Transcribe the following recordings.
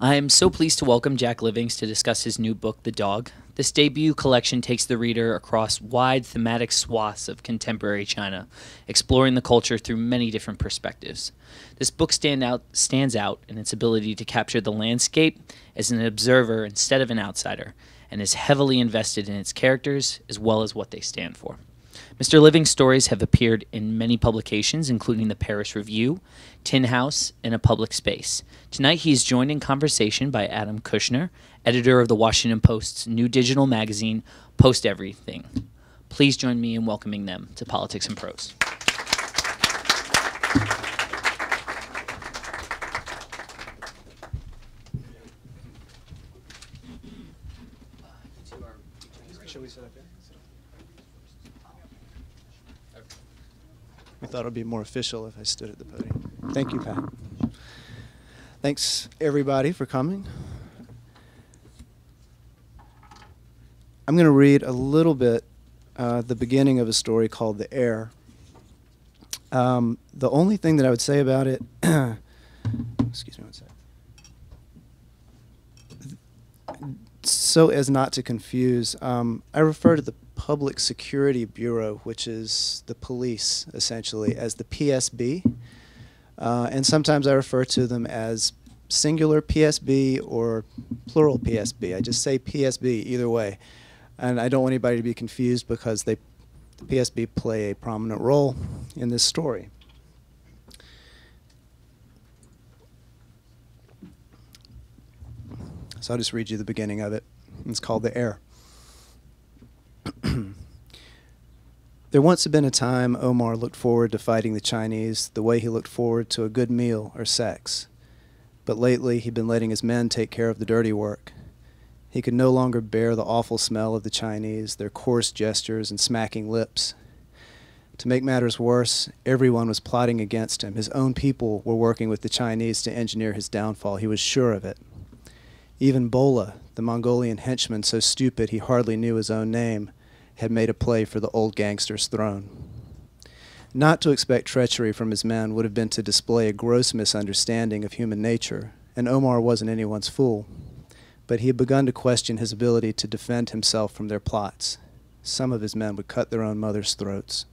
I am so pleased to welcome Jack Livings to discuss his new book, The Dog. This debut collection takes the reader across wide thematic swaths of contemporary China, exploring the culture through many different perspectives. This book stands out in its ability to capture the landscape as an observer instead of an outsider, and is heavily invested in its characters as well as what they stand for. Mr. Living's stories have appeared in many publications, including the Paris Review, Tin House, and A Public Space. Tonight, he is joined in conversation by Adam Kushner, editor of the Washington Post's new digital magazine, Post Everything. Please join me in welcoming them to Politics and Prose. We thought it would be more official if I stood at the podium. Thank you, Pat. Thanks, everybody, for coming. I'm going to read a little bit the beginning of a story called The Air. The only thing that I would say about it, excuse me one second, so as not to confuse, I refer to the Public Security Bureau, which is the police, essentially, as the PSB. And sometimes I refer to them as singular PSB or plural PSB. I just say PSB either way. And I don't want anybody to be confused because the PSB play a prominent role in this story. So I'll just read you the beginning of it. It's called The Air. There once had been a time Omar looked forward to fighting the Chinese the way he looked forward to a good meal or sex. But lately he'd been letting his men take care of the dirty work. He could no longer bear the awful smell of the Chinese, their coarse gestures and smacking lips. To make matters worse, everyone was plotting against him. His own people were working with the Chinese to engineer his downfall. He was sure of it. Even Bola, the Mongolian henchman so stupid he hardly knew his own name, had made a play for the old gangster's throne. Not to expect treachery from his men would have been to display a gross misunderstanding of human nature, and Omar wasn't anyone's fool, but he had begun to question his ability to defend himself from their plots. Some of his men would cut their own mother's throats.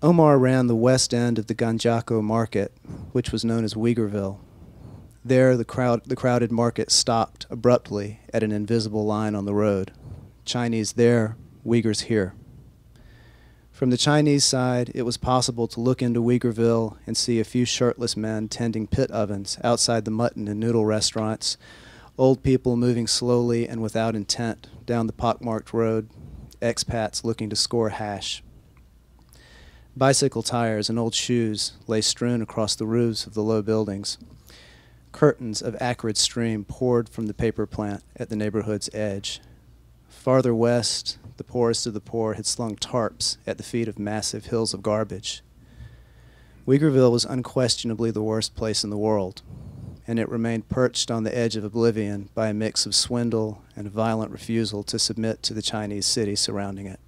Omar ran the west end of the Ganjako Market, which was known as Uyghurville. There, the crowded market stopped abruptly at an invisible line on the road. Chinese there, Uyghurs here. From the Chinese side, it was possible to look into Uyghurville and see a few shirtless men tending pit ovens outside the mutton and noodle restaurants, old people moving slowly and without intent down the pockmarked road, expats looking to score hash. Bicycle tires and old shoes lay strewn across the roofs of the low buildings. Curtains of acrid stream poured from the paper plant at the neighborhood's edge. Farther west, the poorest of the poor had slung tarps at the feet of massive hills of garbage. Uyghurville was unquestionably the worst place in the world, and it remained perched on the edge of oblivion by a mix of swindle and a violent refusal to submit to the Chinese city surrounding it.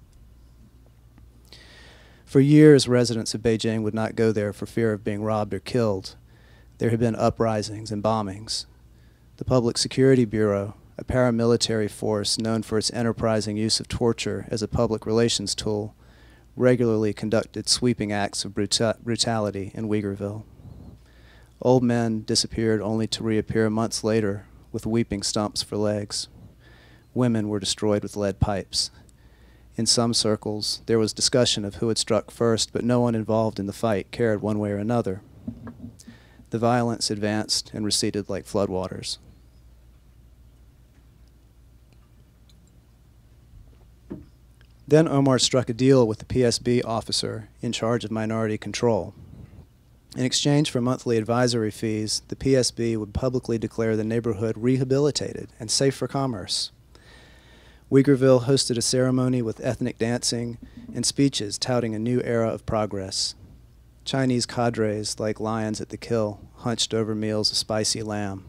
For years, residents of Beijing would not go there for fear of being robbed or killed. There had been uprisings and bombings. The Public Security Bureau, a paramilitary force known for its enterprising use of torture as a public relations tool, regularly conducted sweeping acts of brutality in Uyghurville. Old men disappeared only to reappear months later with weeping stumps for legs. Women were destroyed with lead pipes. In some circles, there was discussion of who had struck first, but no one involved in the fight cared one way or another. The violence advanced and receded like floodwaters. Then Omar struck a deal with the PSB officer in charge of minority control. In exchange for monthly advisory fees, the PSB would publicly declare the neighborhood rehabilitated and safe for commerce. Uyghurville hosted a ceremony with ethnic dancing and speeches touting a new era of progress. Chinese cadres, like lions at the kill, hunched over meals of spicy lamb.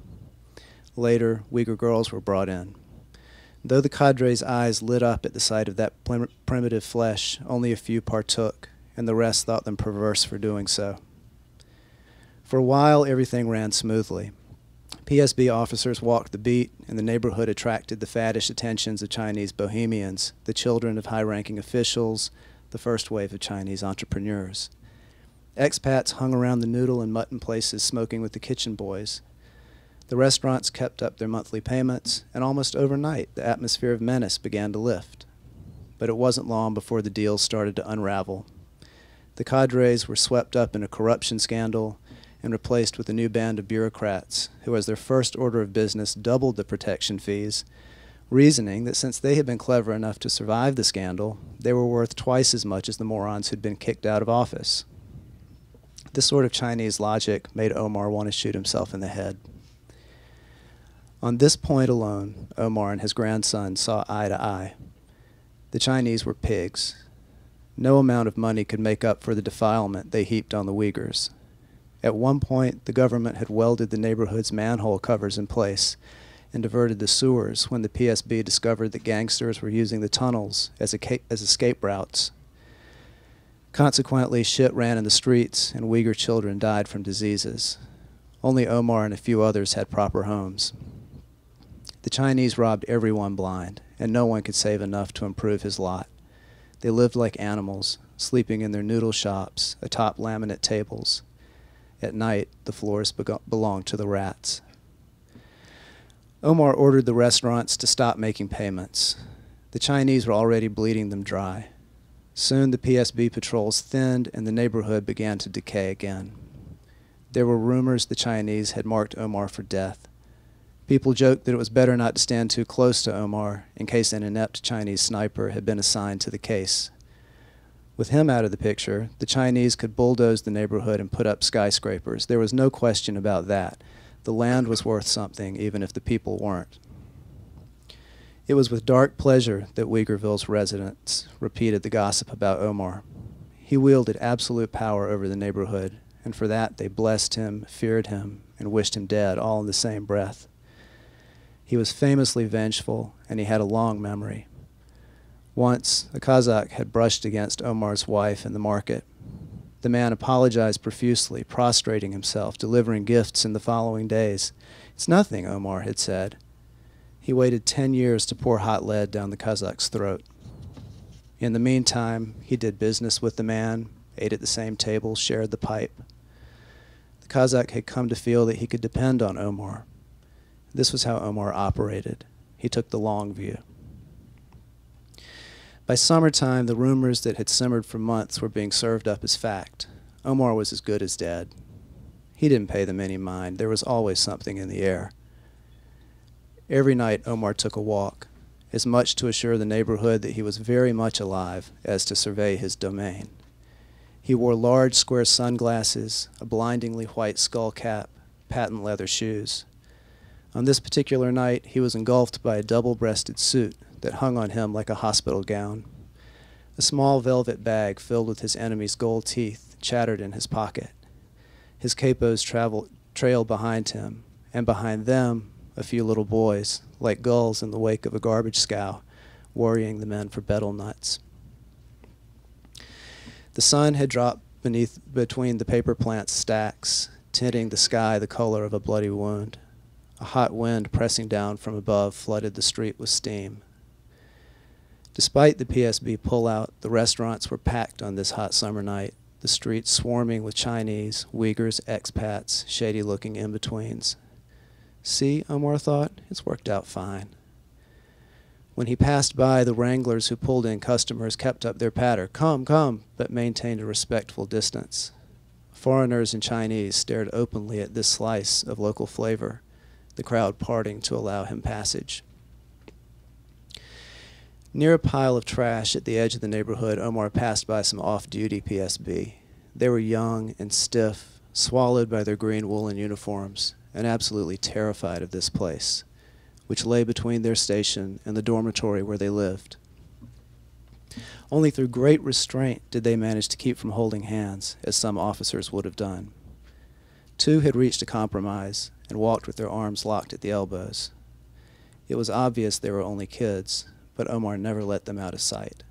Later, Uyghur girls were brought in. Though the cadre's eyes lit up at the sight of that primitive flesh, only a few partook, and the rest thought them perverse for doing so. For a while, everything ran smoothly. PSB officers walked the beat, and the neighborhood attracted the faddish attentions of Chinese bohemians, the children of high-ranking officials, the first wave of Chinese entrepreneurs. Expats hung around the noodle and mutton places smoking with the kitchen boys. The restaurants kept up their monthly payments, and almost overnight the atmosphere of menace began to lift. But it wasn't long before the deals started to unravel. The cadres were swept up in a corruption scandal and replaced with a new band of bureaucrats who, as their first order of business, doubled the protection fees, reasoning that since they had been clever enough to survive the scandal, they were worth twice as much as the morons who'd been kicked out of office. This sort of Chinese logic made Omar want to shoot himself in the head. On this point alone, Omar and his grandson saw eye to eye. The Chinese were pigs. No amount of money could make up for the defilement they heaped on the Uyghurs. At one point, the government had welded the neighborhood's manhole covers in place and diverted the sewers when the PSB discovered that gangsters were using the tunnels as escape routes. Consequently, shit ran in the streets and Uyghur children died from diseases. Only Omar and a few others had proper homes. The Chinese robbed everyone blind, and no one could save enough to improve his lot. They lived like animals, sleeping in their noodle shops, atop laminate tables. At night, the floors belonged to the rats. Omar ordered the restaurants to stop making payments. The Chinese were already bleeding them dry. Soon the PSB patrols thinned and the neighborhood began to decay again. There were rumors the Chinese had marked Omar for death. People joked that it was better not to stand too close to Omar in case an inept Chinese sniper had been assigned to the case. With him out of the picture, the Chinese could bulldoze the neighborhood and put up skyscrapers. There was no question about that. The land was worth something, even if the people weren't. It was with dark pleasure that Uyghurville's residents repeated the gossip about Omar. He wielded absolute power over the neighborhood, and for that they blessed him, feared him, and wished him dead, all in the same breath. He was famously vengeful, and he had a long memory. Once, a Kazakh had brushed against Omar's wife in the market. The man apologized profusely, prostrating himself, delivering gifts in the following days. "It's nothing," Omar had said. He waited 10 years to pour hot lead down the Kazakh's throat. In the meantime, he did business with the man, ate at the same table, shared the pipe. The Kazakh had come to feel that he could depend on Omar. This was how Omar operated. He took the long view. By summertime, the rumors that had simmered for months were being served up as fact. Omar was as good as dead. He didn't pay them any mind. There was always something in the air. Every night, Omar took a walk, as much to assure the neighborhood that he was very much alive as to survey his domain. He wore large square sunglasses, a blindingly white skull cap, patent leather shoes. On this particular night, he was engulfed by a double-breasted suit that hung on him like a hospital gown. A small velvet bag filled with his enemy's gold teeth chattered in his pocket. His capos trailed behind him, and behind them, a few little boys, like gulls in the wake of a garbage scow, worrying the men for betel nuts. The sun had dropped between the paper plant's stacks, tinting the sky the color of a bloody wound. A hot wind pressing down from above flooded the street with steam. Despite the PSB pullout, the restaurants were packed on this hot summer night, the streets swarming with Chinese, Uyghurs, expats, shady-looking in-betweens. See, Omar thought, it's worked out fine. When he passed by, the wranglers who pulled in customers kept up their patter, "Come, come," but maintained a respectful distance. Foreigners and Chinese stared openly at this slice of local flavor, the crowd parting to allow him passage. Near a pile of trash at the edge of the neighborhood, Omar passed by some off-duty PSB. They were young and stiff, swallowed by their green woolen uniforms, and absolutely terrified of this place, which lay between their station and the dormitory where they lived. Only through great restraint did they manage to keep from holding hands, as some officers would have done. Two had reached a compromise and walked with their arms locked at the elbows. It was obvious they were only kids, but Omar never let them out of sight.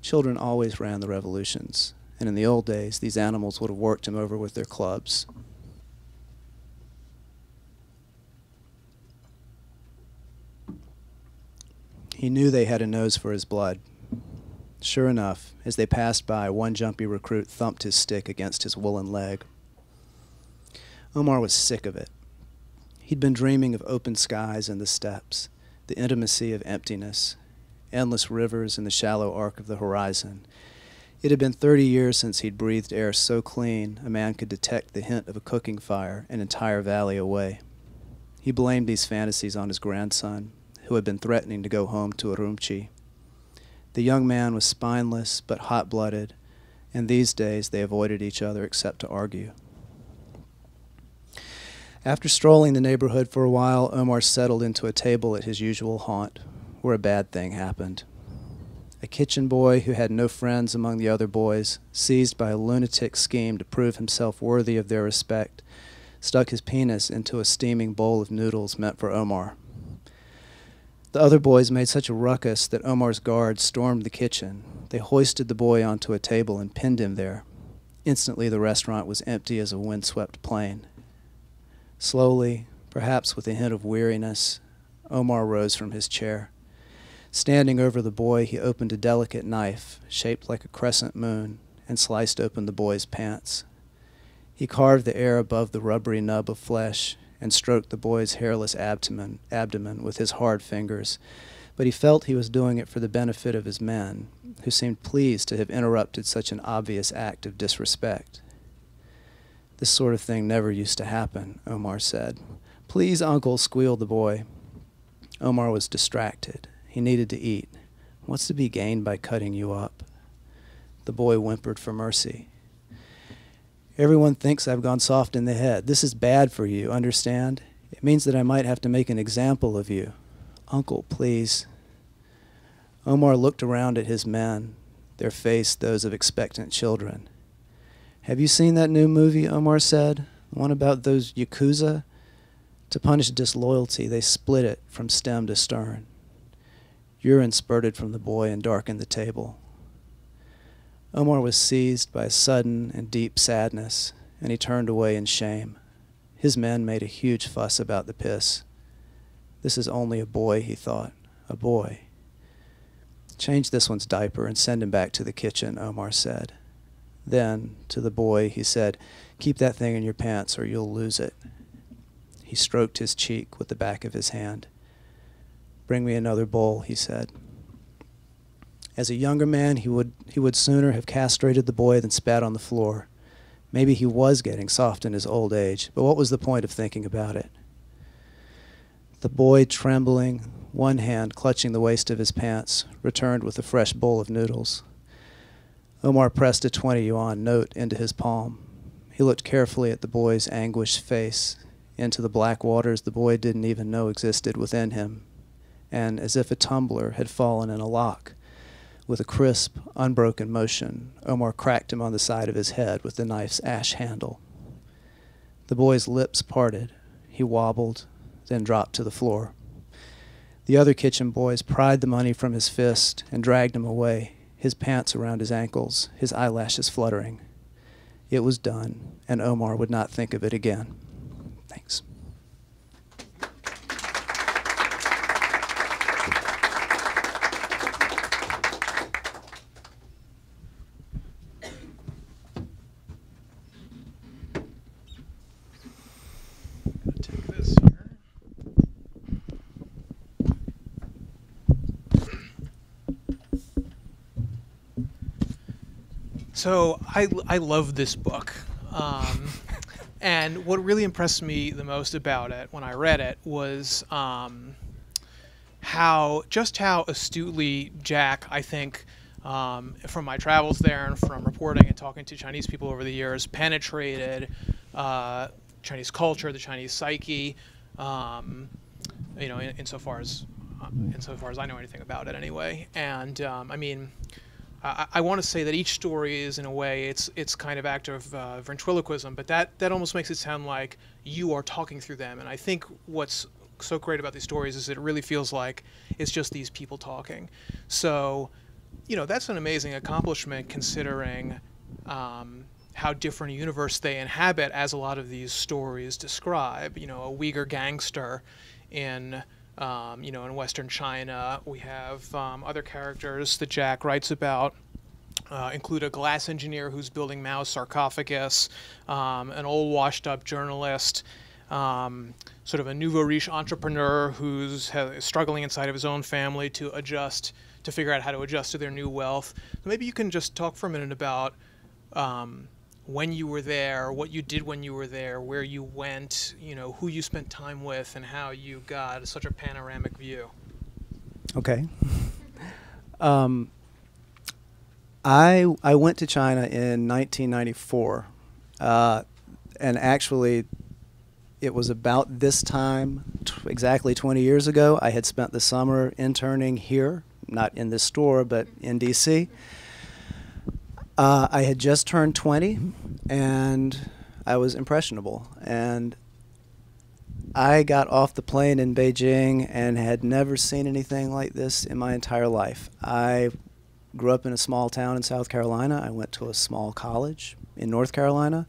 Children always ran the revolutions, And in the old days, these animals would have worked him over with their clubs. He knew they had a nose for his blood. Sure enough, as they passed by, one jumpy recruit thumped his stick against his woolen leg. Omar was sick of it. He'd been dreaming of open skies and the steppes, the intimacy of emptiness, endless rivers and the shallow arc of the horizon. It had been 30 years since he'd breathed air so clean a man could detect the hint of a cooking fire an entire valley away. He blamed these fantasies on his grandson, who had been threatening to go home to Urumqi. The young man was spineless but hot-blooded, and these days they avoided each other except to argue. After strolling the neighborhood for a while, Omar settled into a table at his usual haunt, where a bad thing happened. A kitchen boy who had no friends among the other boys, seized by a lunatic scheme to prove himself worthy of their respect, stuck his penis into a steaming bowl of noodles meant for Omar. The other boys made such a ruckus that Omar's guards stormed the kitchen. They hoisted the boy onto a table and pinned him there. Instantly, the restaurant was empty as a windswept plain. Slowly, perhaps with a hint of weariness, Omar rose from his chair. Standing over the boy, he opened a delicate knife, shaped like a crescent moon, and sliced open the boy's pants. He carved the air above the rubbery nub of flesh and stroked the boy's hairless abdomen with his hard fingers, but he felt he was doing it for the benefit of his men, who seemed pleased to have interrupted such an obvious act of disrespect. "This sort of thing never used to happen," Omar said. "Please, Uncle," squealed the boy. Omar was distracted. He needed to eat. "What's to be gained by cutting you up?" The boy whimpered for mercy. "Everyone thinks I've gone soft in the head. This is bad for you, understand? It means that I might have to make an example of you." "Uncle, please." Omar looked around at his men, their face those of expectant children. "Have you seen that new movie?" Omar said. "The one about those Yakuza? To punish disloyalty, they split it from stem to stern." Urine spurted from the boy and darkened the table. Omar was seized by a sudden and deep sadness, and he turned away in shame. His men made a huge fuss about the piss. "This is only a boy," he thought. "A boy." "Change this one's diaper and send him back to the kitchen," Omar said. Then, to the boy, he said, "Keep that thing in your pants or you'll lose it." He stroked his cheek with the back of his hand. "Bring me another bowl," he said. As a younger man, he would sooner have castrated the boy than spat on the floor. Maybe he was getting soft in his old age, but what was the point of thinking about it? The boy, trembling, one hand clutching the waist of his pants, returned with a fresh bowl of noodles. Omar pressed a 20-yuan note into his palm. He looked carefully at the boy's anguished face, into the black waters the boy didn't even know existed within him, and as if a tumbler had fallen in a lock, with a crisp, unbroken motion, Omar cracked him on the side of his head with the knife's ash handle. The boy's lips parted. He wobbled, then dropped to the floor. The other kitchen boys pried the money from his fist and dragged him away, his pants around his ankles, his eyelashes fluttering. It was done, and Omar would not think of it again. Thanks. I'm gonna take this here. So I love this book, and what really impressed me the most about it when I read it was just how astutely Jack, I think, from my travels there and from reporting and talking to Chinese people over the years, penetrated Chinese culture, the Chinese psyche, you know, insofar as I know anything about it, anyway. And I mean, I want to say that each story is, in a way, it's kind of act of ventriloquism, but that almost makes it sound like you are talking through them. And I think what's so great about these stories is it really feels like it's just these people talking. So, you know, that's an amazing accomplishment considering how different a universe they inhabit, as a lot of these stories describe. You know, a Uyghur gangster in, you know, in Western China. We have other characters that Jack writes about, include a glass engineer who's building Mao's sarcophagus, an old washed-up journalist, sort of a nouveau riche entrepreneur who's struggling inside of his own family to adjust, to figure out how to adjust to their new wealth. So maybe you can just talk for a minute about when you were there, what you did when you were there, where you went, you know, who you spent time with, and how you got such a panoramic view. Okay. I went to China in 1994, and actually it was about this time, exactly 20 years ago, I had spent the summer interning here, not in this store, but in DC. I had just turned 20, and I was impressionable. And I got off the plane in Beijing and had never seen anything like this in my entire life. I grew up in a small town in South Carolina. I went to a small college in North Carolina.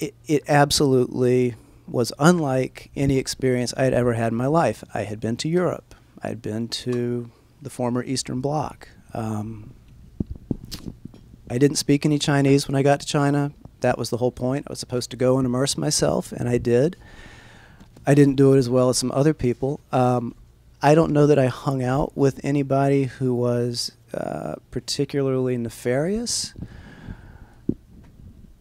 It absolutely was unlike any experience I had ever had in my life. I had been to Europe. I had been to the former Eastern Bloc. I didn't speak any Chinese when I got to China. That was the whole point. I was supposed to go and immerse myself, and I did. I didn't do it as well as some other people. I don't know that I hung out with anybody who was particularly nefarious.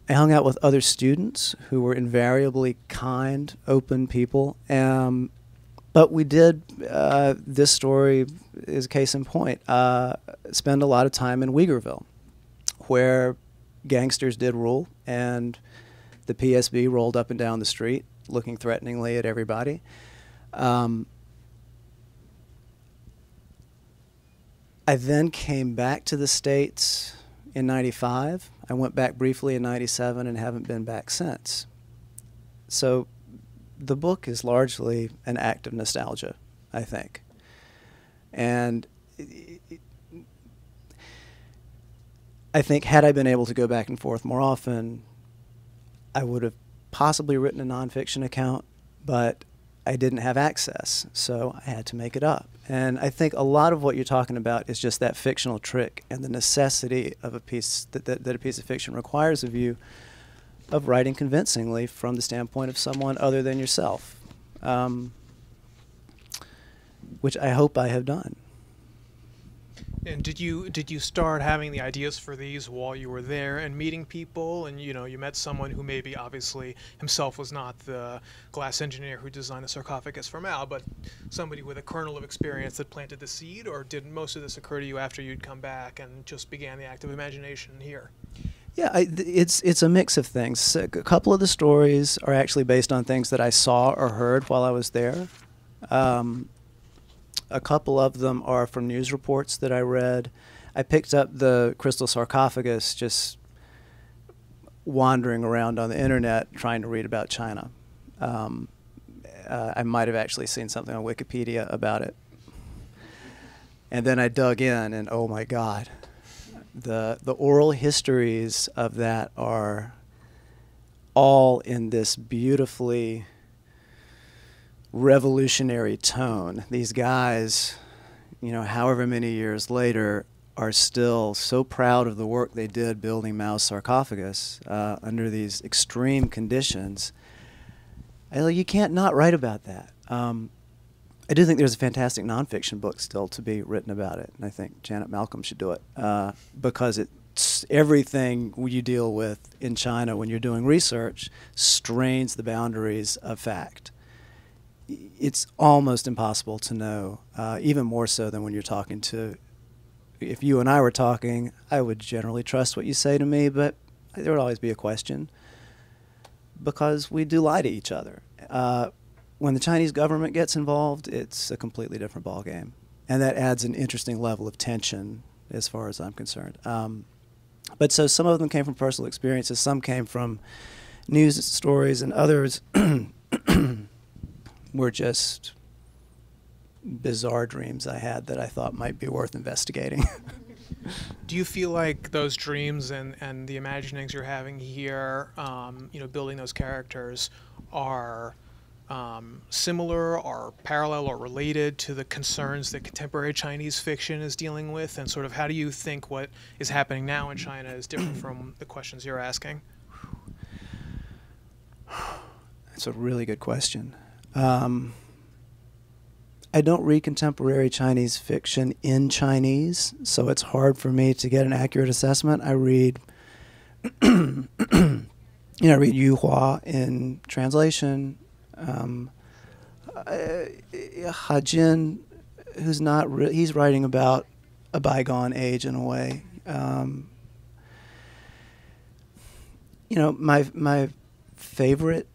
I hung out with other students who were invariably kind, open people, but we did, this story is a case in point, spend a lot of time in Uyghurville, where gangsters did rule, and the PSB rolled up and down the street, looking threateningly at everybody. I then came back to the States in 95, I went back briefly in 97 and haven't been back since. So the book is largely an act of nostalgia, I think. And I think had I been able to go back and forth more often, I would have possibly written a nonfiction account, but I didn't have access, so I had to make it up. And I think a lot of what you're talking about is just that fictional trick and the necessity of a piece that a piece of fiction requires of you, of writing convincingly from the standpoint of someone other than yourself, which I hope I have done. And did you start having the ideas for these while you were there and meeting people? And you know, you met someone who maybe obviously himself was not the glass engineer who designed the sarcophagus for Mao, but somebody with a kernel of experience that planted the seed? Or did most of this occur to you after you'd come back and just began the act of imagination here? Yeah, it's a mix of things. A couple of the stories are actually based on things that I saw or heard while I was there. A couple of them are from news reports that I read. I picked up the crystal sarcophagus just wandering around on the internet trying to read about China. I might have actually seen something on Wikipedia about it. And then I dug in and oh my God, the oral histories of that are all in this beautifully revolutionary tone. These guys, you know, however many years later, are still so proud of the work they did building Mao's sarcophagus under these extreme conditions. You can't not write about that. I do think there's a fantastic nonfiction book still to be written about it, and I think Janet Malcolm should do it, because it's everything you deal with in China when you're doing research strains the boundaries of fact. It's almost impossible to know, even more so than when you're talking to, if you and I were talking, I would generally trust what you say to me, but there would always be a question because we do lie to each other. When the Chinese government gets involved, it's a completely different ballgame, and that adds an interesting level of tension as far as I'm concerned. But so some of them came from personal experiences, some came from news stories, and others were just bizarre dreams I had that I thought might be worth investigating. Do you feel like those dreams and the imaginings you're having here, you know, building those characters, are similar or parallel or related to the concerns that contemporary Chinese fiction is dealing with? And sort of how do you think what is happening now in China is different from the questions you're asking? That's a really good question. I don't read contemporary Chinese fiction in Chinese, so it's hard for me to get an accurate assessment. I read, I read Yu Hua in translation, Ha Jin, who's not really, he's writing about a bygone age in a way. You know, my favorite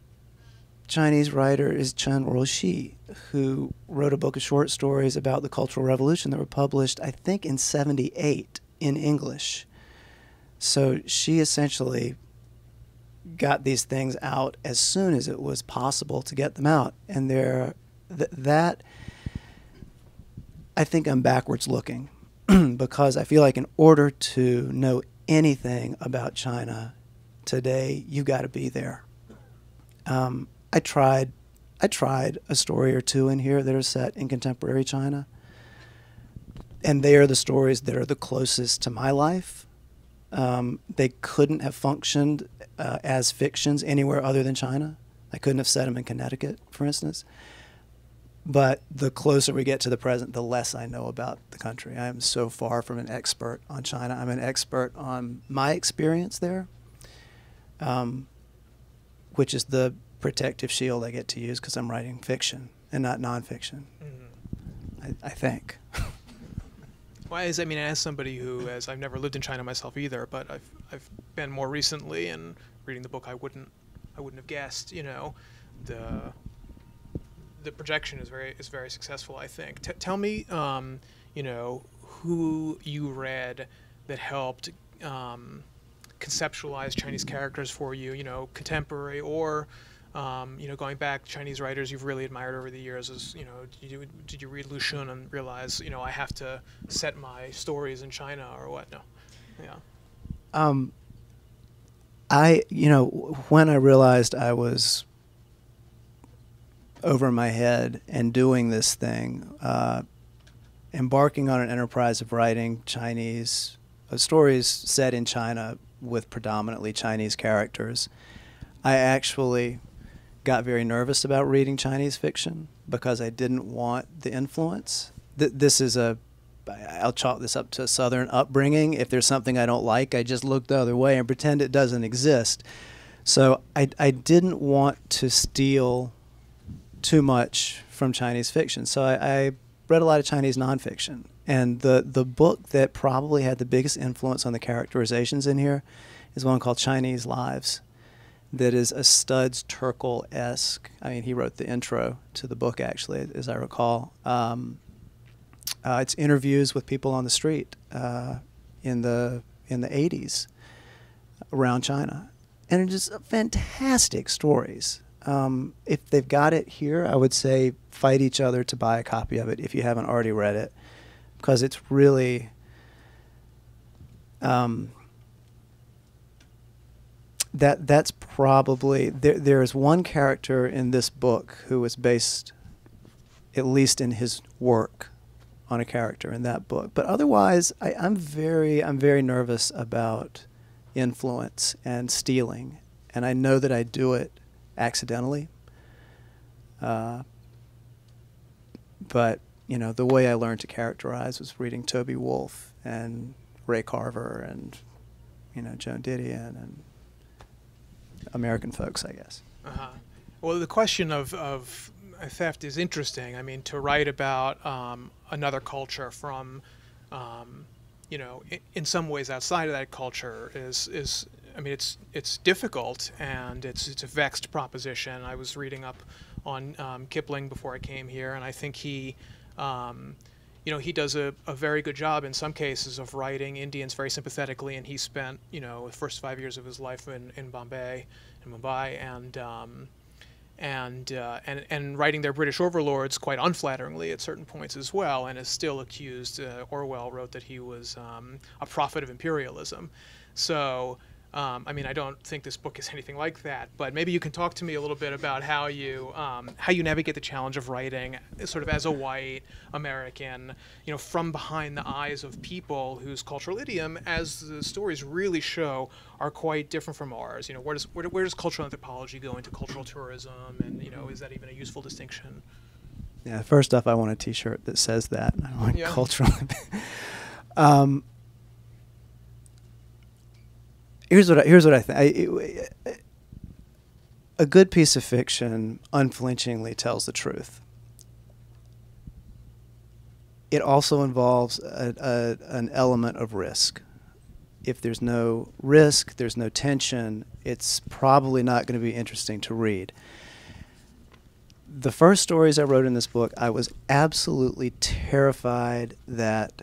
Chinese writer is Chen Ruxi, who wrote a book of short stories about the Cultural Revolution that were published, I think, in '78 in English. So she essentially got these things out as soon as it was possible to get them out. And they're, that, I think I'm backwards looking because I feel like in order to know anything about China today, you've got to be there. I tried a story or two in here that are set in contemporary China, and they are the stories that are the closest to my life. They couldn't have functioned as fictions anywhere other than China. I couldn't have set them in Connecticut, for instance. But the closer we get to the present, the less I know about the country. I am so far from an expert on China. I'm an expert on my experience there, which is the protective shield I get to use because I'm writing fiction and not nonfiction. Mm-hmm. I think. Why is, I mean, as somebody who, as I've never lived in China myself either, but I've been more recently and reading the book, I wouldn't have guessed. You know, the projection is very successful, I think. Tell me, you know, who you read that helped conceptualize Chinese characters for you. You know, contemporary or you know, going back, Chinese writers you've really admired over the years. Is, you know, did you read Lu Xun and realize, you know, I have to set my stories in China or what? No, yeah. You know, when I realized I was over my head and doing this thing, embarking on an enterprise of writing Chinese stories set in China with predominantly Chinese characters, I actually got very nervous about reading Chinese fiction because I didn't want the influence. This is a, I'll chalk this up to a Southern upbringing. If there's something I don't like, I just look the other way and pretend it doesn't exist. So I didn't want to steal too much from Chinese fiction. So I read a lot of Chinese nonfiction. And the book that probably had the biggest influence on the characterizations in here is one called Chinese Lives. That is a Studs Terkel-esque. I mean, he wrote the intro to the book, actually, as I recall. It's interviews with people on the street in the '80s around China, and it's just fantastic stories. If they've got it here, I would say fight each other to buy a copy of it if you haven't already read it, because it's really. That's probably, there is one character in this book who is based, at least in his work, on a character in that book. But otherwise, I'm very nervous about influence and stealing, and I know that I do it accidentally. But you know, the way I learned to characterize was reading Toby Wolf and Ray Carver and, you know, Joan Didion and American folks, I guess. Uh-huh. Well, the question of theft is interesting. I mean, to write about another culture from, you know, in some ways outside of that culture is I mean, it's difficult and it's a vexed proposition. I was reading up on Kipling before I came here, and I think he, you know, he does a very good job in some cases of writing Indians very sympathetically, and he spent, you know, the first 5 years of his life in Bombay and Mumbai, and writing their British overlords quite unflatteringly at certain points as well, and is still accused. Orwell wrote that he was a prophet of imperialism. So, I mean, I don't think this book is anything like that, but maybe you can talk to me a little bit about how you navigate the challenge of writing sort of as a white American, you know, from behind the eyes of people whose cultural idiom, as the stories really show, are quite different from ours. You know, where does cultural anthropology go into cultural tourism, and, you know, is that even a useful distinction? Yeah, first off, I want a T-shirt that says that. I want cultural. Here's what I think. A good piece of fiction unflinchingly tells the truth. It also involves an element of risk. If there's no risk, there's no tension, it's probably not going to be interesting to read. The first stories I wrote in this book, I was absolutely terrified that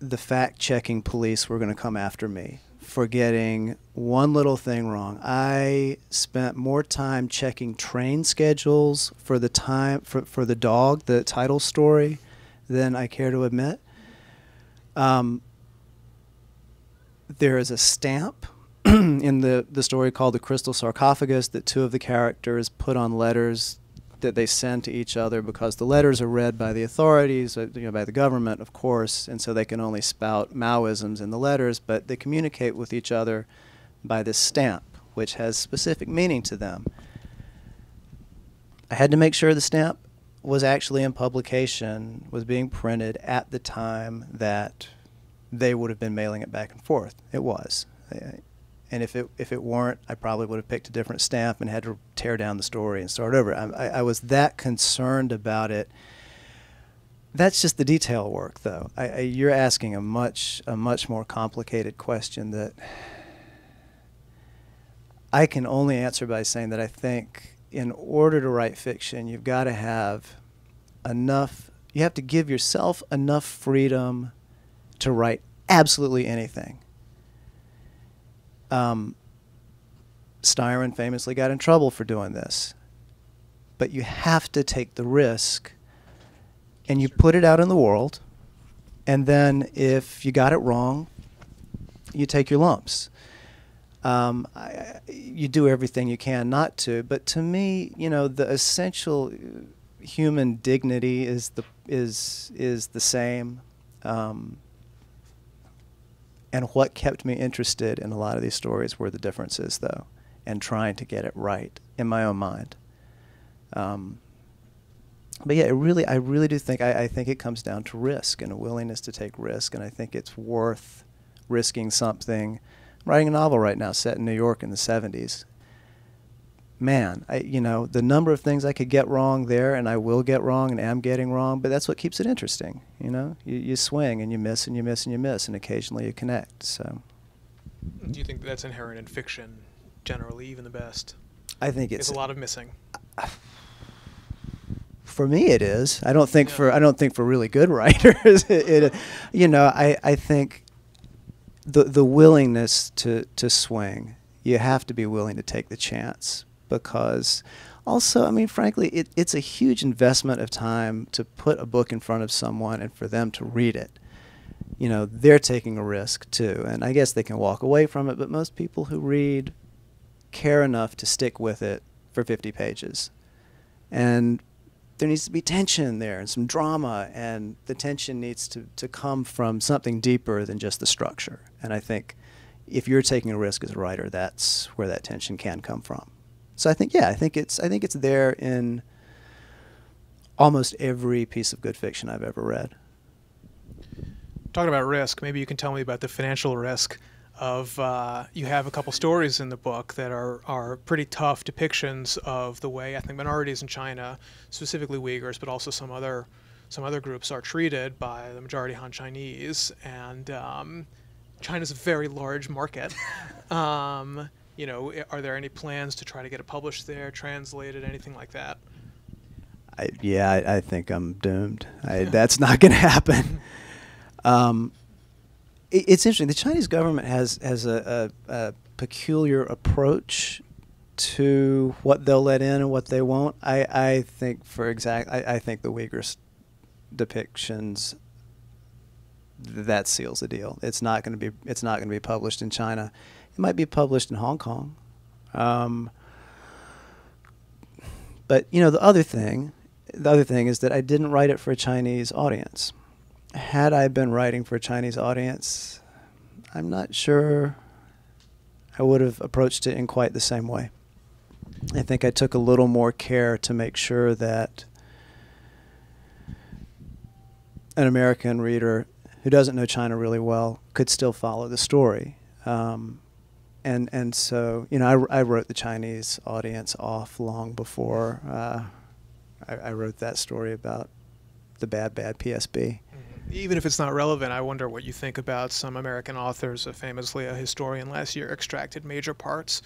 the fact-checking police were going to come after me for getting one little thing wrong. I spent more time checking train schedules for the time for the dog, the title story, than I care to admit. There is a stamp in the story called The Crystal Sarcophagus that two of the characters put on letters that they send to each other, because the letters are read by the authorities, you know, by the government, of course, and so they can only spout Maoisms in the letters, but they communicate with each other by this stamp, which has specific meaning to them. I had to make sure the stamp was actually in publication, was being printed at the time that they would have been mailing it back and forth. It was. And if it weren't, I probably would have picked a different stamp and had to tear down the story and start over. I was that concerned about it. That's just the detail work, though. You're asking a much more complicated question that I can only answer by saying that I think in order to write fiction, you've got to have enough. You have to give yourself enough freedom to write absolutely anything. Styron famously got in trouble for doing this, but you have to take the risk, and you put it out in the world, and then if you got it wrong, you take your lumps. You do everything you can not to, but to me, you know, the essential human dignity is the same. And what kept me interested in a lot of these stories were the differences, though, and trying to get it right in my own mind. But yeah, I really do think, I think it comes down to risk and a willingness to take risk, and I think it's worth risking something. I'm writing a novel right now set in New York in the 70s. Man, you know, the number of things I could get wrong there, and I will get wrong and am getting wrong, but that's what keeps it interesting, you know? You swing and you miss and you miss and you miss, and occasionally you connect, so. Do you think that's inherent in fiction generally, even the best? I think it's a lot of missing. For me it is. I don't think for really good writers you know, I think the willingness to swing, you have to be willing to take the chance. Because also, I mean, frankly, it's a huge investment of time to put a book in front of someone and for them to read it. You know, they're taking a risk too, and I guess they can walk away from it, but most people who read care enough to stick with it for 50 pages. And there needs to be tension there and some drama, and the tension needs to come from something deeper than just the structure. And I think if you're taking a risk as a writer, that's where that tension can come from. So I think, yeah, I think it's there in almost every piece of good fiction I've ever read. Talking about risk, maybe you can tell me about the financial risk of, you have a couple stories in the book that are pretty tough depictions of the way ethnic minorities in China, specifically Uyghurs, but also some other groups, are treated by the majority Han Chinese. And China's a very large market. You know, are there any plans to try to get it published there, translated, anything like that? I think I'm doomed. That's not going to happen. It's interesting. The Chinese government has a peculiar approach to what they'll let in and what they won't. I think the Uyghur depictions, that seals the deal. It's not going to be published in China. It might be published in Hong Kong. But you know, the other thing is that I didn't write it for a Chinese audience. Had I been writing for a Chinese audience, I'm not sure I would have approached it in quite the same way. I think I took a little more care to make sure that an American reader who doesn't know China really well could still follow the story. And so, you know, I wrote the Chinese audience off long before I wrote that story about the bad, bad PSB. Even if it's not relevant, I wonder what you think about some American authors. Famously, a historian last year extracted major parts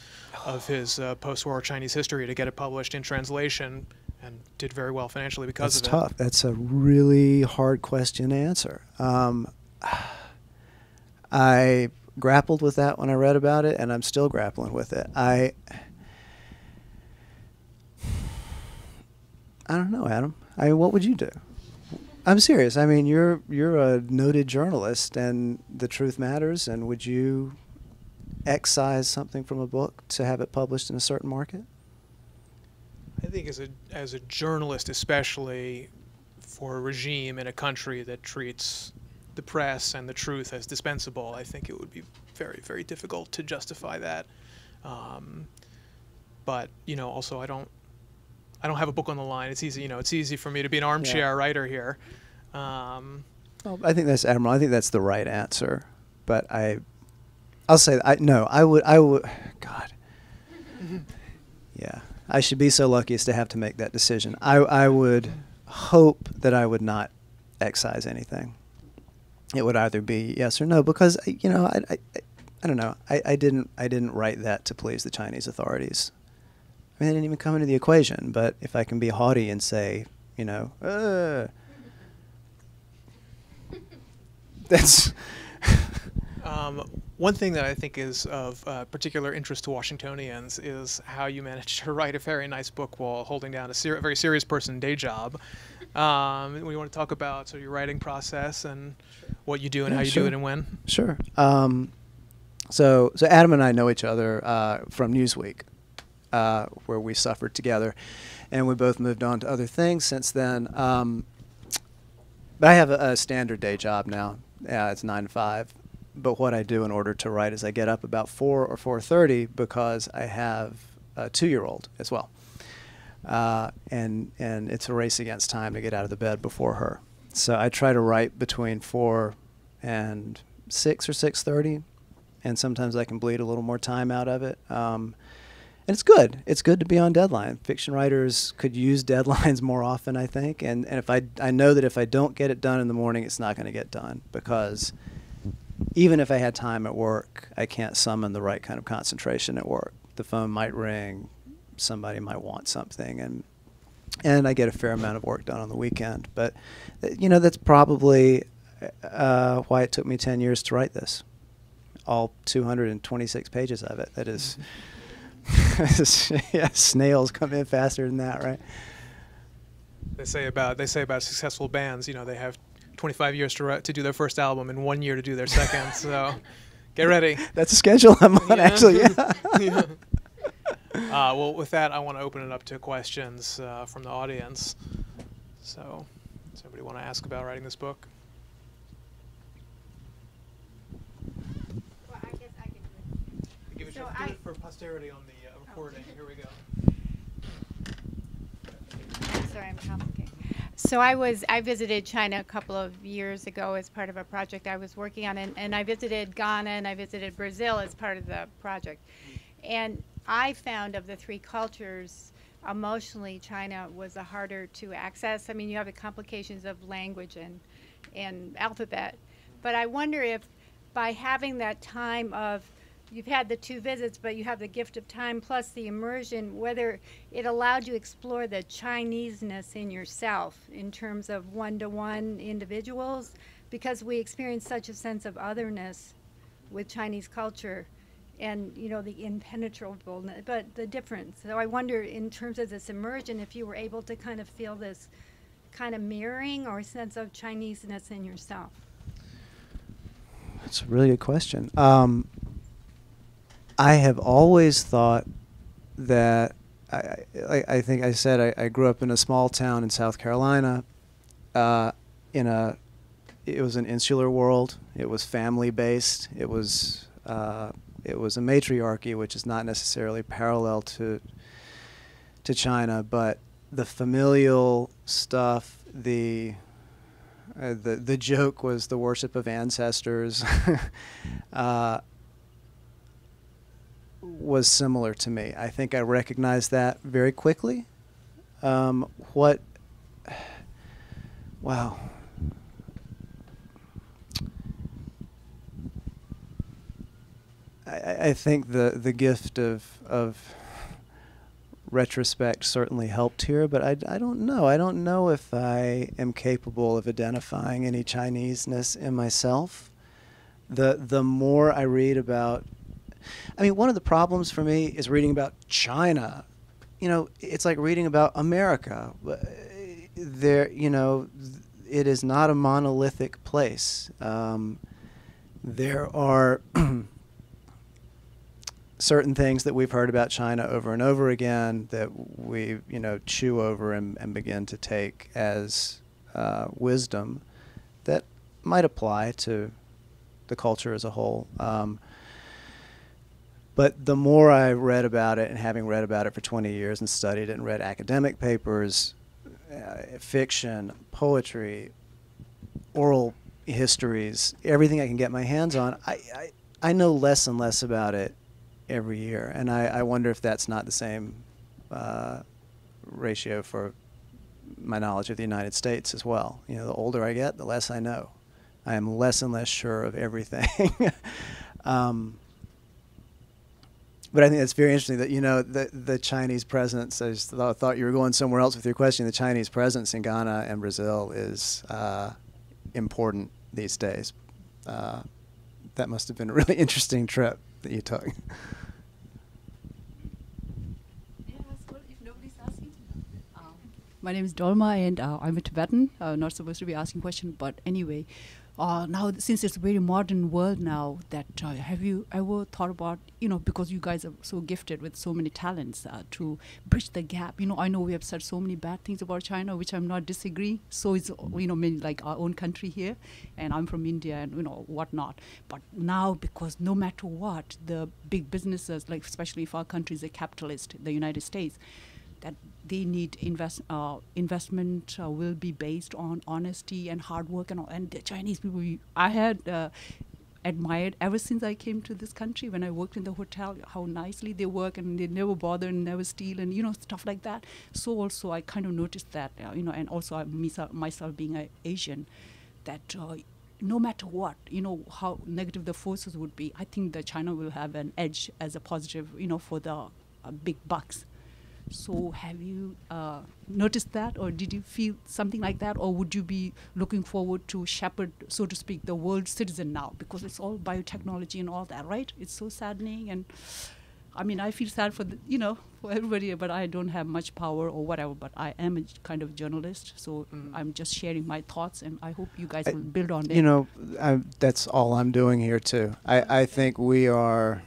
of his post-war Chinese history to get it published in translation, and did very well financially because of it. That's tough. That's a really hard question to answer. I grappled with that when I read about it, and I'm still grappling with it. I don't know, Adam. I mean, what would you do? I'm serious. I mean, you're a noted journalist, and the truth matters. And would you excise something from a book to have it published in a certain market? I think as a journalist, especially for a regime in a country that treats the press and the truth as dispensable, I think it would be very, very difficult to justify that. But you know, also I don't have a book on the line. It's easy, you know. It's easy for me to be an armchair writer here. Well, I think that's admirable. I think that's the right answer. But I'll say, I would. God. Yeah, I should be so lucky as to have to make that decision. I would hope that I would not excise anything. It would either be yes or no, because you know, I don't know. I didn't write that to please the Chinese authorities. I mean, they didn't even come into the equation, but if I can be haughty and say, you know, that's... one thing that I think is of particular interest to Washingtonians is how you managed to write a very nice book while holding down a very serious person day job. We want to talk about your writing process and what you do and how you do it and when. Sure. So Adam and I know each other from Newsweek, where we suffered together, and we both moved on to other things since then. But I have a standard day job now. Yeah, it's 9 to 5. But what I do in order to write is I get up about 4 or 4:30 because I have a 2-year-old as well, and it's a race against time to get out of the bed before her. So I try to write between 4 and 6 or 6:30, and sometimes I can bleed a little more time out of it. And it's good. It's good to be on deadline. Fiction writers could use deadlines more often, I think. And if I know that if I don't get it done in the morning, it's not going to get done, because even if I had time at work, I can't summon the right kind of concentration at work. The phone might ring. Somebody might want something. And I get a fair amount of work done on the weekend. But, you know, that's probably why it took me 10 years to write this. All 226 pages of it. That is... Yeah, snails come in faster than that, right? They say about successful bands, you know, they have 25 years to do their first album and 1 year to do their second. So, get ready. That's a schedule I'm on, actually. Yeah. Yeah. Well, with that, I want to open it up to questions from the audience. So, does anybody want to ask about writing this book? Give it for posterity on the recording. Here we go. Sorry, I'm complicated. So I visited China a couple of years ago as part of a project I was working on, and I visited Ghana and I visited Brazil as part of the project. And I found of the three cultures, emotionally, China was a harder to access. I mean, you have the complications of language and alphabet. But I wonder if by having that time of, you've had the 2 visits, but you have the gift of time plus the immersion, whether it allowed you to explore the Chineseness in yourself in terms of one-to-one individuals, because we experience such a sense of otherness with Chinese culture and, you know, the impenetrable, but the difference. So I wonder, in terms of this immersion, if you were able to kind of feel this kind of mirroring or sense of Chineseness in yourself. That's a really good question. I have always thought that, I think I said I grew up in a small town in South Carolina. It was an insular world. It was family based. It was a matriarchy, which is not necessarily parallel to China, but the familial stuff, the joke was the worship of ancestors, was similar to me. I think I recognized that very quickly. Wow. I think the gift of retrospect certainly helped here, but I don't know. I don't know if I am capable of identifying any Chineseness in myself. The more I read about, I mean, one of the problems for me is reading about China. You know, it's like reading about America. There, you know, it is not a monolithic place. There are certain things that we've heard about China over and over again that we, you know, chew over and begin to take as wisdom that might apply to the culture as a whole. But the more I read about it, and having read about it for 20 years and studied it and read academic papers, fiction, poetry, oral histories, everything I can get my hands on, I know less and less about it every year, and I wonder if that's not the same ratio for my knowledge of the United States as well. You know, the older I get, the less I know. I am less and less sure of everything. But I think that's very interesting that, you know, the Chinese presence, I just thought you were going somewhere else with your question, the Chinese presence in Ghana and Brazil is important these days. That must have been a really interesting trip that you took. My name is Dolma, and I'm a Tibetan. I'm not supposed to be asking questions, but anyway. Now, since it's a very modern world now, that have you ever thought about, you know, because you guys are so gifted with so many talents, to bridge the gap? You know, I know we have said so many bad things about China, which I'm not disagreeing. So it's, you know, mainly like our own country here, and I'm from India and, you know, whatnot. But now, because no matter what, the big businesses, like especially if our country is a capitalist, the United States, that they need investment will be based on honesty and hard work and all. And the Chinese people I had admired ever since I came to this country when I worked in the hotel, how nicely they work and they never bother and never steal and, you know, stuff like that. So also I kind of noticed that, you know, and also I myself being an Asian, that no matter what, you know, how negative the forces would be, I think that China will have an edge as a positive, you know, for the big bucks. So have you noticed that, or did you feel something like that, or would you be looking forward to shepherd, so to speak, the world citizen now, because it's all biotechnology and all that, right? It's so saddening, and I mean, I feel sad for the, you know, for everybody, but I don't have much power or whatever, but I am a kind of journalist, so I'm just sharing my thoughts, and I hope you guys will build on it. You know, that's all I'm doing here too. I think we are,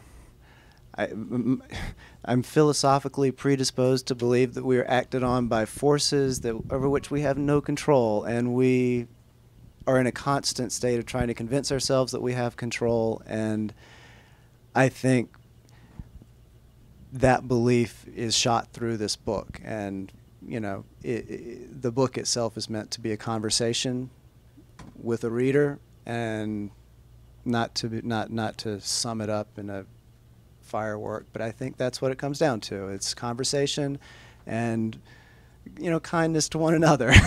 I'm philosophically predisposed to believe that we are acted on by forces that, over which we have no control, and we are in a constant state of trying to convince ourselves that we have control, and I think that belief is shot through this book, and, you know, the book itself is meant to be a conversation with a reader, and not to sum it up in a firework, but I think that's what it comes down to. It's conversation and, you know, kindness to one another. I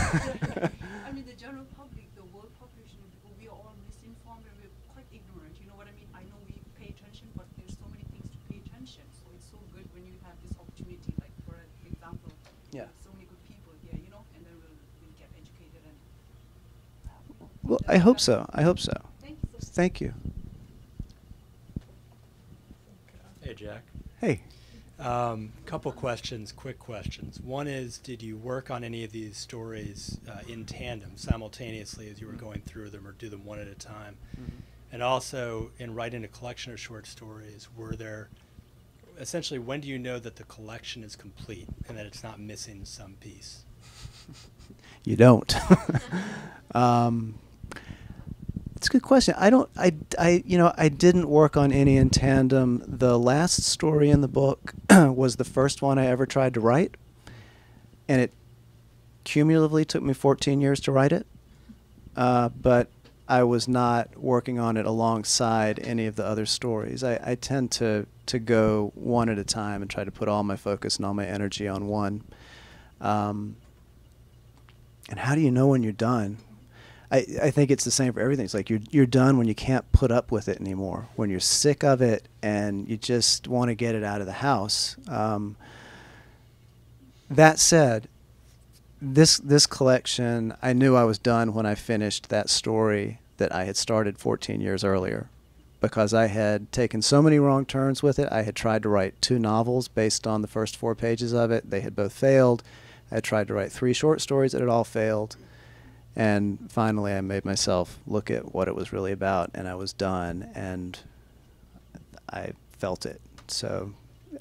mean, the general public, the world population, we are all misinformed and we're quite ignorant, you know what I mean? I know we pay attention, but there's so many things to pay attention, so it's so good when you have this opportunity, like for example, yeah, so many good people here, you know, and then we'll get educated and well, I hope so. I hope so. Thank you so much. Thank you. Hey, Jack. Hey. Couple questions, quick questions. One is, did you work on any of these stories in tandem, simultaneously as you were going through them, or do them one at a time? Mm-hmm. And also, in writing a collection of short stories, were there, essentially, when do you know that the collection is complete and that it's not missing some piece? You don't. It's a good question. I didn't work on any in tandem. The last story in the book was the first one I ever tried to write, and it cumulatively took me 14 years to write it. But I was not working on it alongside any of the other stories. I tend to go one at a time and try to put all my focus and all my energy on one. And how do you know when you're done? I think it's the same for everything. It's like you're done when you can't put up with it anymore, when you're sick of it and you just want to get it out of the house. That said, this collection, I knew I was done when I finished that story that I had started 14 years earlier, because I had taken so many wrong turns with it. I had tried to write 2 novels based on the first 4 pages of it. They had both failed. I had tried to write 3 short stories that had all failed. And finally, I made myself look at what it was really about, and I was done, and I felt it. So,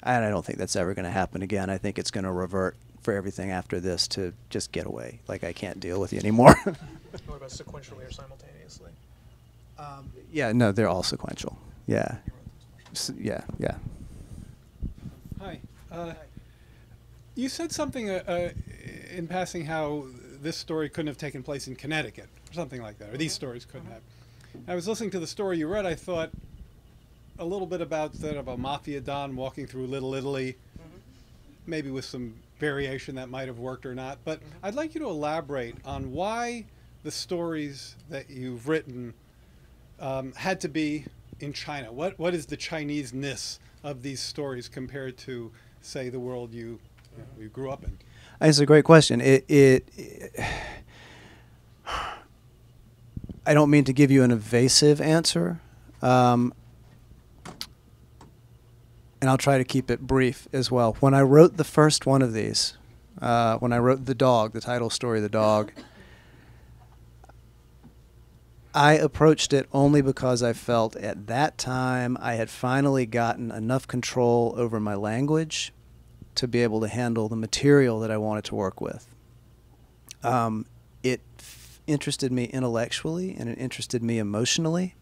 and I don't think that's ever going to happen again. I think it's going to revert for everything after this to just get away. Like, I can't deal with you anymore. What about sequentially or simultaneously? Yeah, no, they're all sequential. Yeah. Yeah. Hi. Hi. You said something in passing how this story couldn't have taken place in Connecticut, or something like that, or these stories couldn't have. I was listening to the story you read. I thought a little bit about that, about Mafia Don walking through Little Italy, maybe with some variation that might have worked or not. But I'd like you to elaborate on why the stories that you've written had to be in China. What is the Chinese-ness of these stories compared to, say, the world you grew up in? It's a great question. I don't mean to give you an evasive answer, and I'll try to keep it brief as well. When I wrote the first one of these, when I wrote The Dog, the title story, The Dog, I approached it only because I felt at that time I had finally gotten enough control over my language to be able to handle the material that I wanted to work with. It interested me intellectually, and it interested me emotionally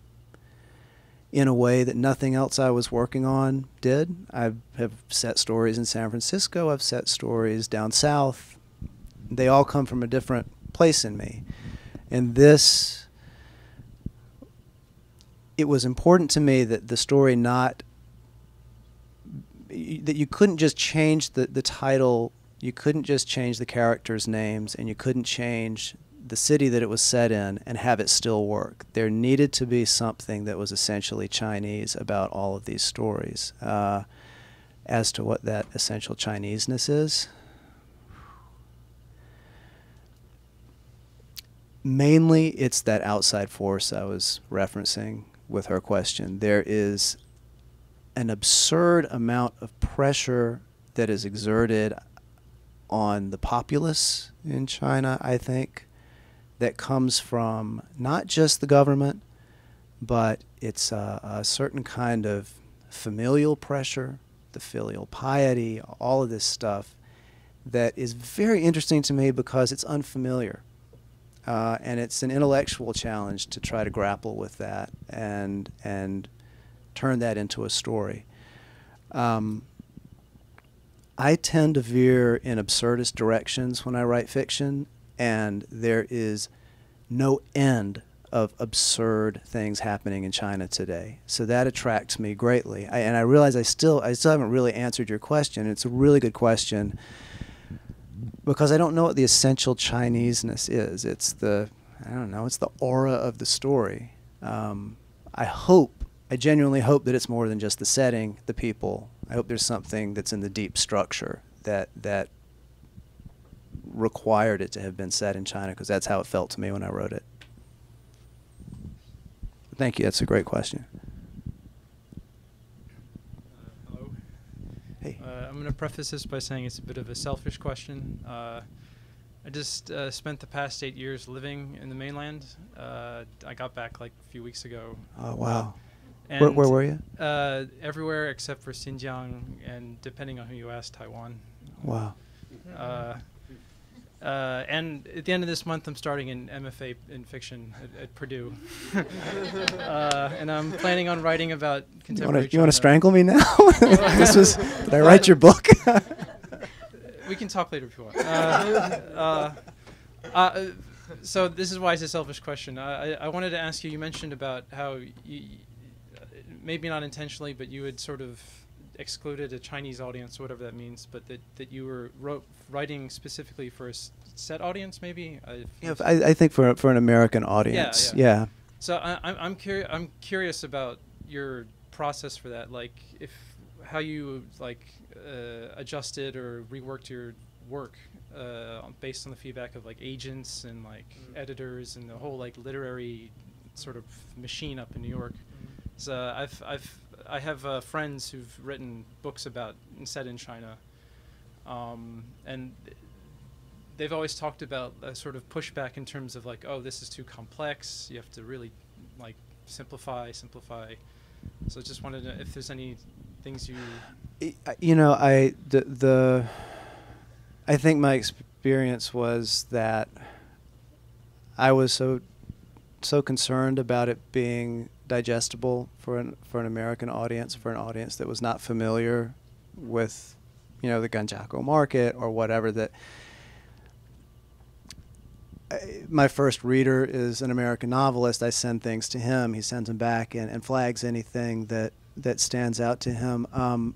in a way that nothing else I was working on did. I have set stories in San Francisco. I've set stories down south. They all come from a different place in me. And this, it was important to me that the story not, that you couldn't just change the title, you couldn't just change the characters' names, and you couldn't change the city that it was set in and have it still work. There needed to be something that was essentially Chinese about all of these stories. As to what that essential Chineseness is, mainly it's that outside force I was referencing with her question. There is an absurd amount of pressure that is exerted on the populace in China, I think, that comes from not just the government, but it's a certain kind of familial pressure, the filial piety, all of this stuff that is very interesting to me because it's unfamiliar. And it's an intellectual challenge to try to grapple with that and turn that into a story. I tend to veer in absurdist directions when I write fiction, and there is no end of absurd things happening in China today. So that attracts me greatly. And I realize I still haven't really answered your question. It's a really good question, because I don't know what the essential Chineseness is. It's the, I don't know, it's the aura of the story. I genuinely hope that it's more than just the setting, the people. I hope there's something that's in the deep structure that required it to have been set in China, because that's how it felt to me when I wrote it. Thank you. That's a great question. Hello. preface this by saying it's a bit of a selfish question. I just spent the past 8 years living in the mainland. I got back like a few weeks ago. Oh, wow. Where were you? Everywhere except for Xinjiang and, depending on who you ask, Taiwan. Wow. And at the end of this month, I'm starting an MFA in fiction at Purdue. And I'm planning on writing about contemporary China. You want to strangle me now? Did I write your book? We can talk later if you want. So this is why it's a selfish question. I wanted to ask you, you mentioned about how, maybe not intentionally, but you had sort of excluded a Chinese audience, whatever that means, but that you were writing specifically for a set audience, maybe. I think for an American audience. Yeah. So I'm curious about your process for that, like how you adjusted or reworked your work based on the feedback of like agents and like editors and the whole like literary sort of machine up in New York. So I have friends who've written books about and set in China, and they've always talked about a sort of pushback in terms of like, oh, this is too complex. You have to really like simplify. So I just wanted to know if there's any things you know, I think my experience was that I was so concerned about it being digestible for an American audience, for an audience that was not familiar with, you know, the Ganjako Market or whatever, that my first reader is an American novelist. I send things to him. He sends them back and flags anything that stands out to him.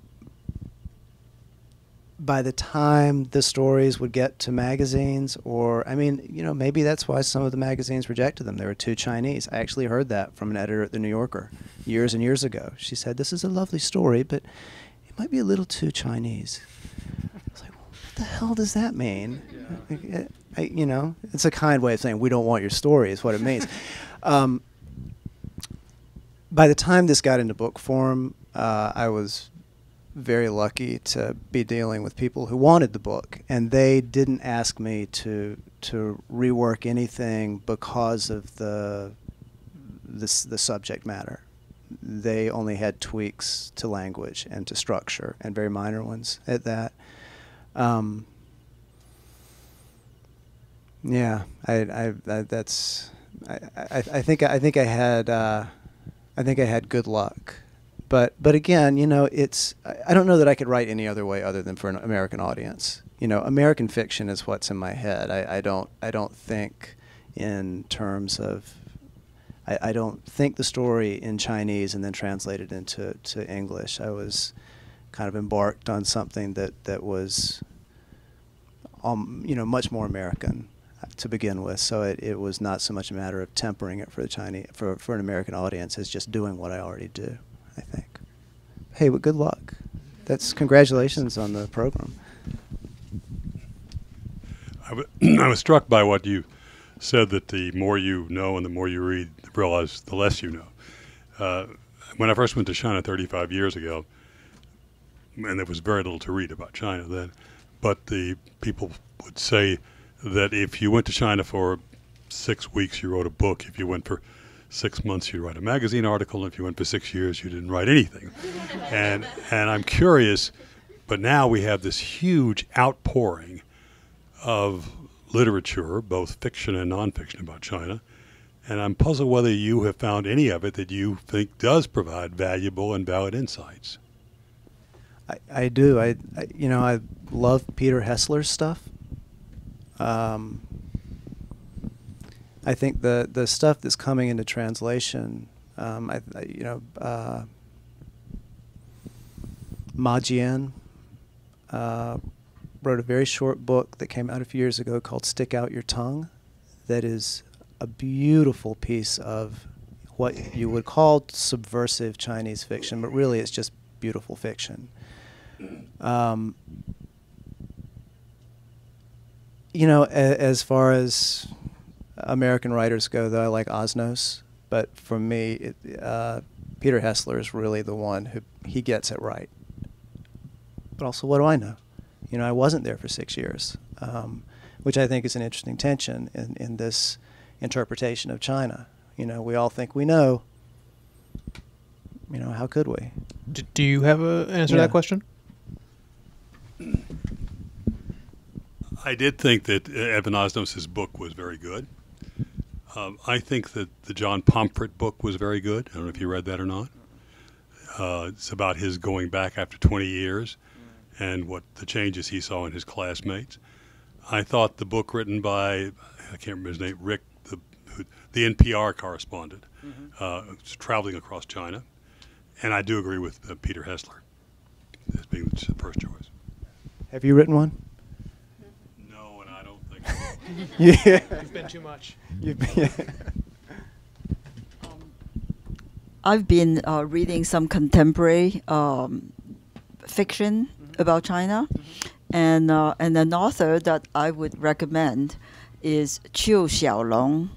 By the time the stories would get to magazines, or, I mean, you know, maybe that's why some of the magazines rejected them. They were too Chinese. I actually heard that from an editor at The New Yorker years and years ago. She said, "This is a lovely story, but it might be a little too Chinese." I was like, what the hell does that mean? Yeah. You know, it's a kind way of saying we don't want your story is what it means. By the time this got into book form, I was very lucky to be dealing with people who wanted the book, and they didn't ask me to rework anything because of the subject matter. They only had tweaks to language and to structure, and very minor ones at that. Yeah, I think I had good luck. But again, you know, I don't know that I could write any other way other than for an American audience. You know, American fiction is what's in my head. I don't think in terms of, I don't think the story in Chinese and then translate it into English. I was kind of embarked on something that was, you know, much more American to begin with. So it was not so much a matter of tempering it for the Chinese, for an American audience, as just doing what I already do, I think. Hey, well, good luck. That's congratulations on the program. I was struck by what you said, that the more you know and the more you read, realize the less you know. When I first went to China 35 years ago, and there was very little to read about China then, but the people would say that if you went to China for 6 weeks, you wrote a book. If you went for 6 months, you write a magazine article. If you went for 6 years, you didn't write anything. And I'm curious, but now we have this huge outpouring of literature, both fiction and nonfiction, about China. And I'm puzzled whether you have found any of it that you think does provide valuable and valid insights. I do. You know, I love Peter Hessler's stuff. I think the stuff that's coming into translation, you know, Ma Jian wrote a very short book that came out a few years ago called "Stick Out Your Tongue," that is a beautiful piece of what you would call subversive Chinese fiction, but really it's just beautiful fiction. You know, as far as American writers go, though, I like Osnos, but for me, Peter Hessler is really the one who gets it right. but also what do I know? You know, I wasn't there for 6 years, which I think is an interesting tension in this interpretation of China. You know, we all think we know. You know, how could we? Do you have an answer to that question? I did think that Eben Osnos's book was very good. I think that the John Pomfret book was very good. I don't know if you read that or not. It's about his going back after 20 years and what the changes he saw in his classmates. I thought the book written by, I can't remember his name, Rick, the NPR correspondent, traveling across China. And I do agree with Peter Hessler as being the first choice. Have you written one? No, and I don't think Yeah. You've been too much. You've been, I've been reading some contemporary fiction about China. And an author that I would recommend is Qiu Xiaolong.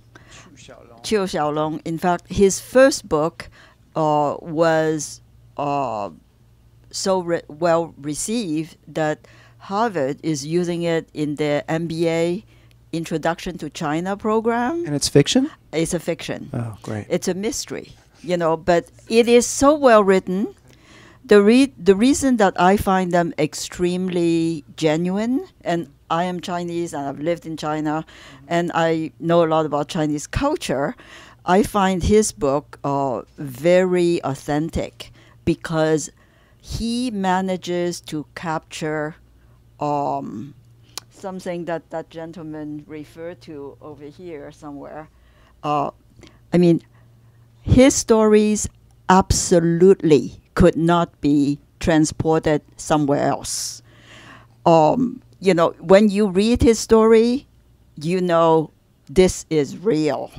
Qiu Xiaolong, in fact, his first book was so well received that Harvard is using it in their MBA Introduction to China program. And it's fiction? It's a fiction. Oh, great. It's a mystery, you know, but it is so well written. The reason that I find them extremely genuine, and I am Chinese and I've lived in China, and I know a lot about Chinese culture, I find his book very authentic because he manages to capture something that that gentleman referred to over here somewhere. I mean, his stories absolutely could not be transported somewhere else. You know, when you read his story, you know, this is real.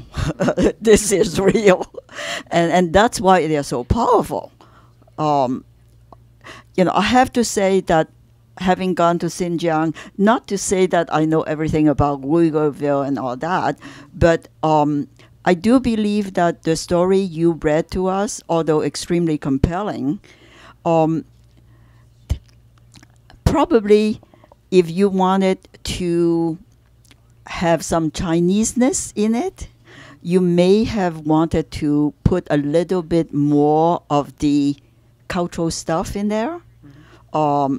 This is real. And that's why they are so powerful. You know, I have to say that having gone to Xinjiang, not to say that I know everything about Uyghurville and all that, but I do believe that the story you read to us, although extremely compelling, probably if you wanted to have some Chineseness in it, you may have wanted to put a little bit more of the cultural stuff in there.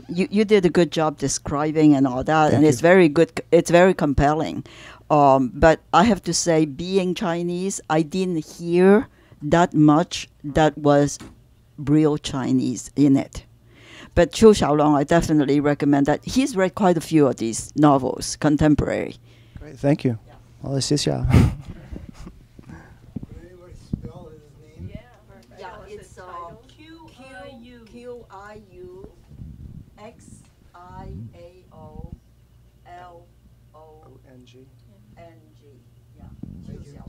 You did a good job describing and all that, and it's very good. It's very compelling. But I have to say, being Chinese, I didn't hear that much that was real Chinese in it. But Qiu Xiaolong, I definitely recommend that. He's read quite a few of these novels, contemporary. Great, thank you. Yeah. Well, this is Can anybody spell his name? Yeah, it's Q-I-U-X-I-A-O-L-O-N-G. Yeah.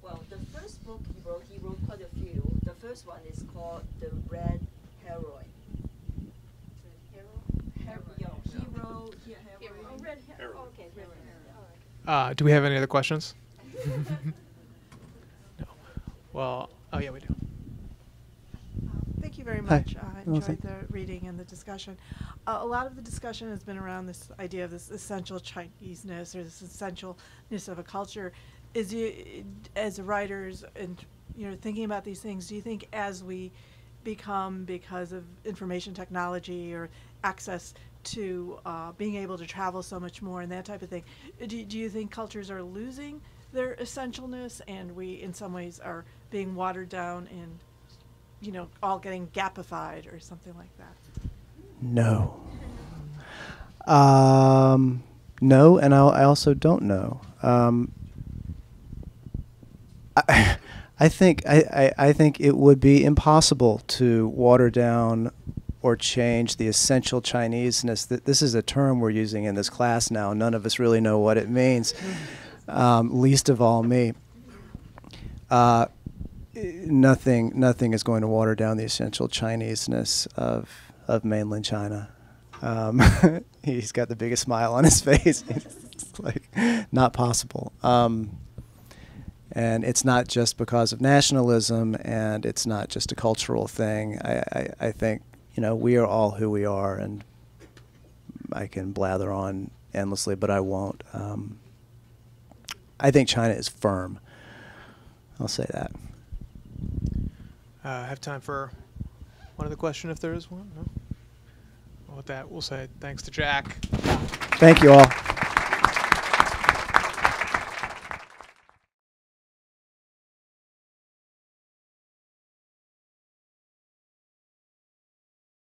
Well, the first book he wrote quite a few. The first one is called The Red Heroine. Do we have any other questions? No. Well, oh yeah, we do. Thank you very much. I enjoyed the reading and the discussion. A lot of the discussion has been around this idea of this essential Chineseness or this essentialness of a culture. Is you, as writers, and you know, thinking about these things, do you think as we become, because of information technology or access to being able to travel so much more and that type of thing, do you think cultures are losing their essentialness and we in some ways are being watered down and, you know, all getting gapified or something like that? No. No, and I also don't know. I think it would be impossible to water down or change the essential Chineseness. This is a term we're using in this class now. None of us really know what it means, least of all me. Nothing is going to water down the essential Chineseness of mainland China. He's got the biggest smile on his face. It's like not possible. And it's not just because of nationalism, and it's not just a cultural thing. I think, you know, we are all who we are, and I can blather on endlessly, but I won't. I think China is firm. I'll say that. I have time for one other question if there is one. No? Well, with that, we'll say thanks to Jack. Thank you all.